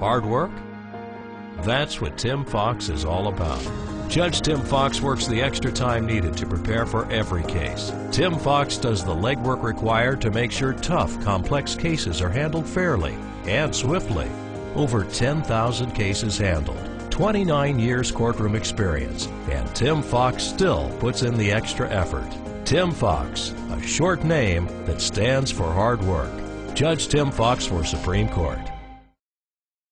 Hard work? That's what Tim Fox is all about. Judge Tim Fox works the extra time needed to prepare for every case. Tim Fox does the legwork required to make sure tough, complex cases are handled fairly and swiftly. Over 10,000 cases handled, 29 years courtroom experience, and Tim Fox still puts in the extra effort. Tim Fox, a short name that stands for hard work. Judge Tim Fox for Supreme Court.